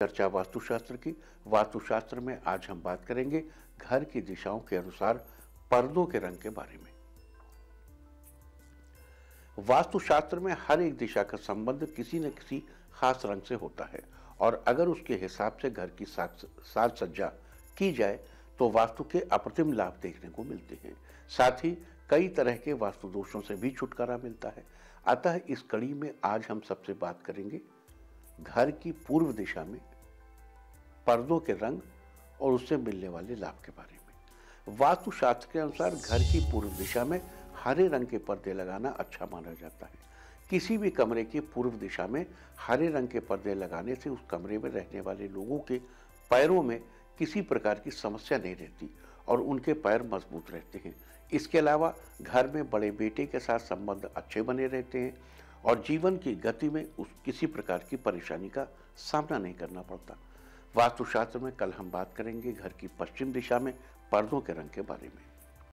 चर्चा वास्तुशास्त्र की। वास्तुशास्त्र में आज हम बात करेंगे घर की दिशाओं के अनुसार पर्दों के रंग के बारे में। वास्तुशास्त्र में हर एक दिशा का संबंध किसी न किसी खास रंग से होता है और अगर उसके हिसाब से घर की साज सज्जा की जाए तो वास्तु के अप्रतिम लाभ देखने को मिलते हैं। साथ ही कई तरह के वास्तु दोषों से भी छुटकारा मिलता है। अतः इस कड़ी में आज हम सबसे बात करेंगे घर की पूर्व दिशा में पर्दों के रंग और उससे मिलने वाले लाभ के बारे में। वास्तुशास्त्र के अनुसार घर की पूर्व दिशा में हरे रंग के पर्दे लगाना अच्छा माना जाता है। किसी भी कमरे की पूर्व दिशा में हरे रंग के पर्दे लगाने से उस कमरे में रहने वाले लोगों के पैरों में किसी प्रकार की समस्या नहीं रहती और उनके पैर मजबूत रहते हैं। इसके अलावा घर में बड़े बेटे के साथ संबंध अच्छे बने रहते हैं और जीवन की गति में उस किसी प्रकार की परेशानी का सामना नहीं करना पड़ता। वास्तुशास्त्र में कल हम बात करेंगे घर की पश्चिम दिशा में पर्दों के रंग के बारे में।